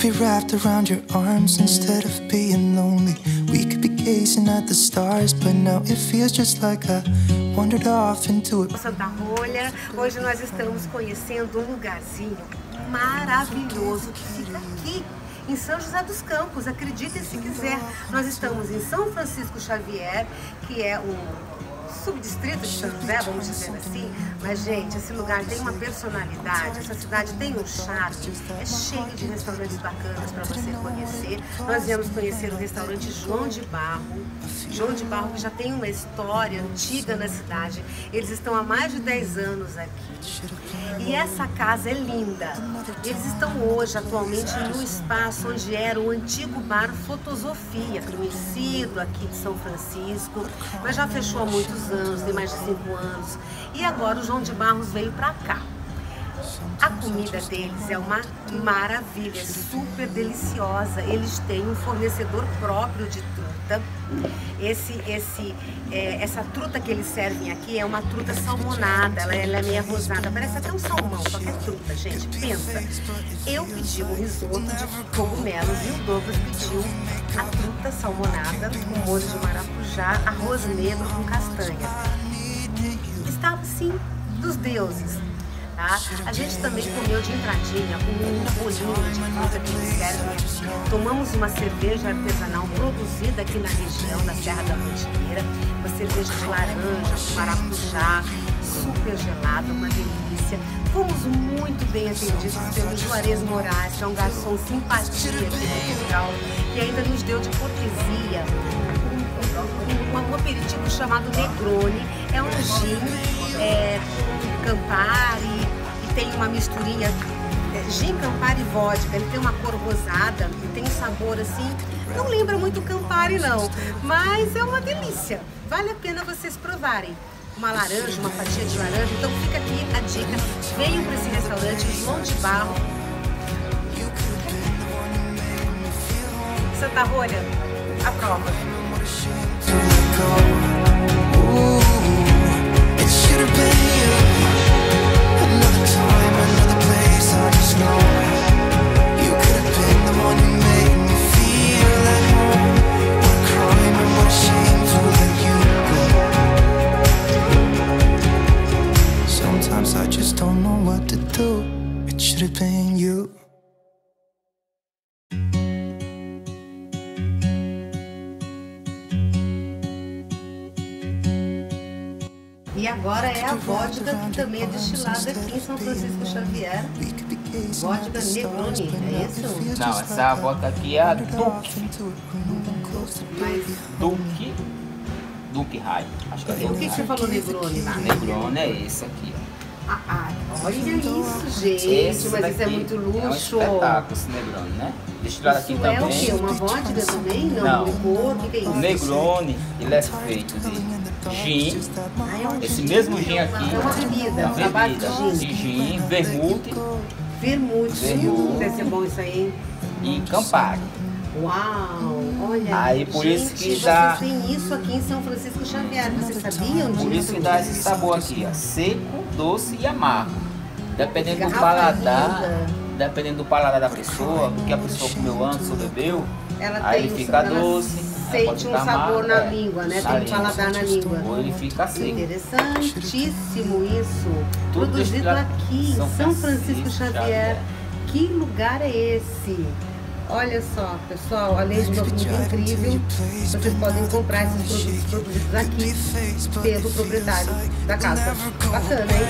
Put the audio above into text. be wrapped around your arms instead of being lonely. We could be gazing at the stars, but now it feels just like I wandered off into a... Santa Rolha, hoje nós estamos conhecendo um lugarzinho maravilhoso que fica aqui, em São José dos Campos, acreditem se quiser. Nós estamos em São Francisco Xavier, que é o subdistrito de São José, vamos dizer assim. Mas, gente, esse lugar tem uma personalidade, essa cidade tem um charme, é cheio de restaurantes bacanas para você conhecer. Nós viemos conhecer o restaurante João de Barro. João de Barro, que já tem uma história antiga na cidade. Eles estão há mais de 10 anos aqui. E essa casa é linda. Eles estão hoje, atualmente, no espaço onde era o antigo bar Fotosofia, conhecido aqui de São Francisco, mas já fechou há muitos anos, tem mais de 5 anos. E agora o João de Barros veio para cá. A comida deles é uma maravilha, super deliciosa. Eles têm um fornecedor próprio de truta. Essa truta que eles servem aqui é uma truta salmonada, ela é meio rosada, parece até um salmão, só que é truta, gente. Pensa, eu pedi um risoto de cogumelos e o Douglas pediu a truta salmonada com molho de maracujá, arroz negro com castanhas. Estava assim dos deuses. Tá? A gente também comeu de entradinha um bolinho de fruta que eles servem aqui. Tomamos uma cerveja artesanal produzida aqui na região da Serra da Mantiqueira. Uma cerveja de laranja, maracujá, super gelada, uma delícia. Fomos muito bem atendidos pelo Juarez Moraes, que é um garçom simpatia aqui no Portugal, que ainda nos deu de cortesia um aperitivo chamado Negroni. É um gin, Campari, e tem uma misturinha gin, Campari e vodka. Ele tem uma cor rosada e tem um sabor assim, não lembra muito Campari não, mas é uma delícia, vale a pena vocês provarem. Uma laranja, uma fatia de laranja. Então fica aqui a dica, venham para esse restaurante João de Barro, Santa Rolha, a prova. E agora é a vodka, que também é destilada aqui em São Francisco Xavier. Vodka Negroni, é isso? Não, essa vodka aqui é a Duke. Mas... Duke High. Acho que é Duke. O que você falou Negroni lá? Negroni é esse aqui. Ah, olha isso, gente. Mas isso é muito luxo. É um espetáculo esse Negroni, né? Destilado aqui também. É o quê? Uma vodka também? Não. Licor, o que é isso? O Negroni, ele é feito de... gin, esse mesmo gin aqui, é uma bebida de gin, vermute, deve ser bom isso aí, e Campari. Uau, olha aí, por gente, isso que dá. Tem isso aqui em São Francisco Xavier, vocês sabiam disso? Por isso que dá esse sabor aqui, ó, seco, doce e amargo, dependendo do paladar, da pessoa, o que a pessoa comeu antes ou bebeu, aí ele fica doce. Sente um sabor na língua, né? Tem um paladar na língua. Ele fica assim. Interessantíssimo isso. Produzido aqui em São Francisco Xavier. Que lugar é esse? Olha só, pessoal, além de uma comida incrível, vocês podem comprar esses produtos produzidos aqui pelo proprietário da casa. Bacana, hein?